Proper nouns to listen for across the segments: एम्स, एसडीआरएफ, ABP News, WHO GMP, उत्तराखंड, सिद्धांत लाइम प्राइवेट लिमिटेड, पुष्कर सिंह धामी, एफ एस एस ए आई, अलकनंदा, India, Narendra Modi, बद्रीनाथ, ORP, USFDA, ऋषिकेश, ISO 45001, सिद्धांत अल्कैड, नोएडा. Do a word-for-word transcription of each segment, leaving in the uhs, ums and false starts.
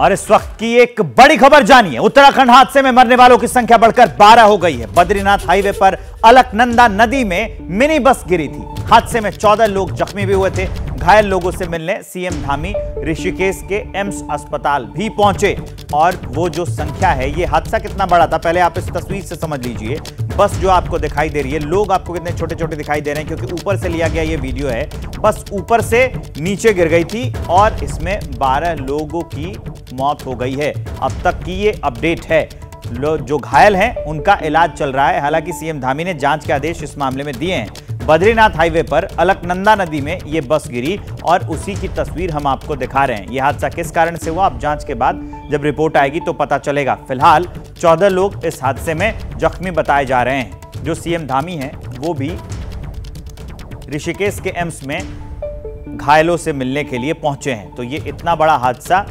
और इस वक्त की एक बड़ी खबर जानिए। उत्तराखंड हादसे में मरने वालों की संख्या बढ़कर बारह हो गई है। बद्रीनाथ हाईवे पर अलकनंदा नदी में मिनी बस गिरी थी। हादसे में चौदह लोग जख्मी भी हुए थे। घायल लोगों से मिलने सीएम धामी ऋषिकेश के एम्स अस्पताल भी पहुंचे। और वो जो संख्या है, ये हादसा कितना बड़ा था पहले आप इस तस्वीर से समझ लीजिए। बस जो आपको दिखाई दे रही है, लोग आपको कितने छोटे छोटे दिखाई दे रहे हैं क्योंकि ऊपर से लिया गया ये वीडियो है। बस ऊपर से नीचे गिर गई थी और इसमें बारह लोगों की मौत हो गई है। अब तक की ये अपडेट है। जो घायल हैं उनका इलाज चल रहा है। हालांकि सीएम धामी ने जांच के आदेश इस मामले में दिए हैं। बद्रीनाथ हाईवे पर अलकनंदा नदी में ये बस गिरी और उसी की तस्वीर हम आपको दिखा रहे हैं। ये हादसा किस कारण से हुआ, अब जांच के बाद जब रिपोर्ट आएगी तो पता चलेगा। फिलहाल चौदह लोग इस हादसे में जख्मी बताए जा रहे हैं। जो सीएम धामी हैं वो भी ऋषिकेश के एम्स में घायलों से मिलने के लिए पहुंचे हैं। तो ये इतना बड़ा हादसा,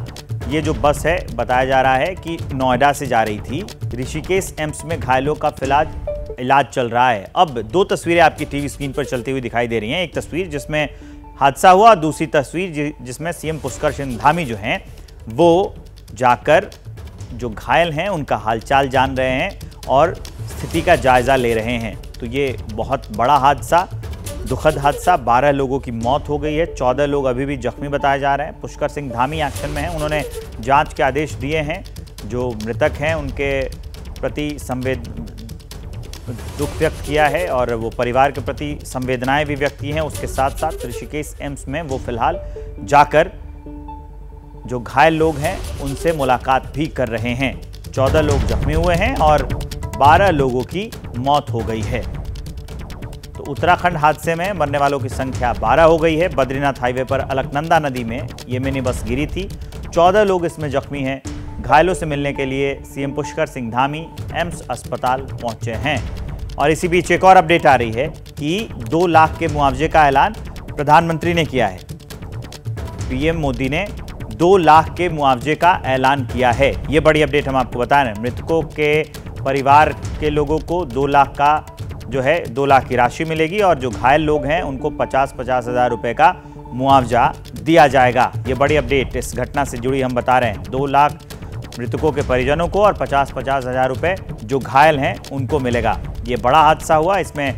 ये जो बस है बताया जा रहा है कि नोएडा से जा रही थी। ऋषिकेश एम्स में घायलों का फिलहाल इलाज चल रहा है। अब दो तस्वीरें आपकी टीवी स्क्रीन पर चलती हुई दिखाई दे रही हैं। एक तस्वीर जिसमें हादसा हुआ और दूसरी तस्वीर जिसमें सीएम पुष्कर सिंह धामी जो हैं वो जाकर जो घायल हैं उनका हालचाल जान रहे हैं और स्थिति का जायजा ले रहे हैं। तो ये बहुत बड़ा हादसा, दुखद हादसा, बारह लोगों की मौत हो गई है, चौदह लोग अभी भी जख्मी बताए जा रहे हैं। पुष्कर सिंह धामी एक्शन में हैं। उन्होंने जांच के आदेश दिए हैं। जो मृतक हैं उनके प्रति संवेद दुख व्यक्त किया है और वो परिवार के प्रति संवेदनाएं भी व्यक्त की हैं। उसके साथ साथ ऋषिकेश एम्स में वो फिलहाल जाकर जो घायल लोग हैं उनसे मुलाकात भी कर रहे हैं। चौदह लोग जख्मी हुए हैं और बारह लोगों की मौत हो गई है। तो उत्तराखंड हादसे में मरने वालों की संख्या बारह हो गई है। बद्रीनाथ हाईवे पर अलकनंदा नदी में ये मिनी बस गिरी थी। चौदह लोग इसमें जख्मी हैं। घायलों से मिलने के लिए सीएम पुष्कर सिंह धामी एम्स अस्पताल पहुंचे हैं। और इसी बीच एक और अपडेट आ रही है कि दो लाख के मुआवजे का ऐलान प्रधानमंत्री ने किया है। पीएम मोदी ने दो लाख के मुआवजे का ऐलान किया है। ये बड़ी अपडेट हम आपको बता रहे हैं। मृतकों के परिवार के लोगों को दो लाख का जो है दो लाख की राशि मिलेगी और जो घायल लोग हैं उनको पचास पचास हजार रुपए का मुआवजा दिया जाएगा। ये बड़ी अपडेट इस घटना से जुड़ी हम बता रहे हैं। दो लाख मृतकों के परिजनों को और पचास पचास हजार रुपए जो घायल हैं उनको मिलेगा। ये बड़ा हादसा हुआ, इसमें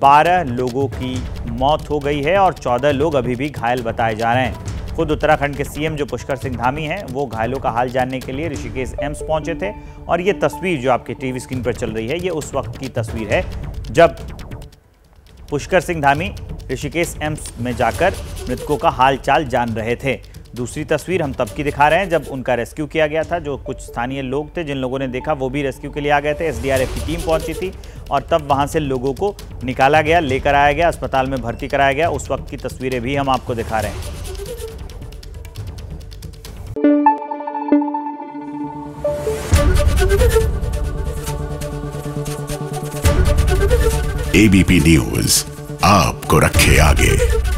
बारह लोगों की मौत हो गई है और चौदह लोग अभी भी घायल बताए जा रहे हैं। खुद उत्तराखंड के सीएम जो पुष्कर सिंह धामी हैं वो घायलों का हाल जानने के लिए ऋषिकेश एम्स पहुंचे थे। और ये तस्वीर जो आपके टीवी स्क्रीन पर चल रही है, ये उस वक्त की तस्वीर है जब पुष्कर सिंह धामी ऋषिकेश एम्स में जाकर मृतकों का हालचाल जान रहे थे। दूसरी तस्वीर हम तब की दिखा रहे हैं जब उनका रेस्क्यू किया गया था। जो कुछ स्थानीय लोग थे, जिन लोगों ने देखा वो भी रेस्क्यू के लिए आ गए थे। एसडीआरएफ की टीम पहुंची थी और तब वहां से लोगों को निकाला गया, लेकर आया गया, अस्पताल में भर्ती कराया गया। उस वक्त की तस्वीरें भी हम आपको दिखा रहे हैं। एबीपी न्यूज़ आपको रखे आगे।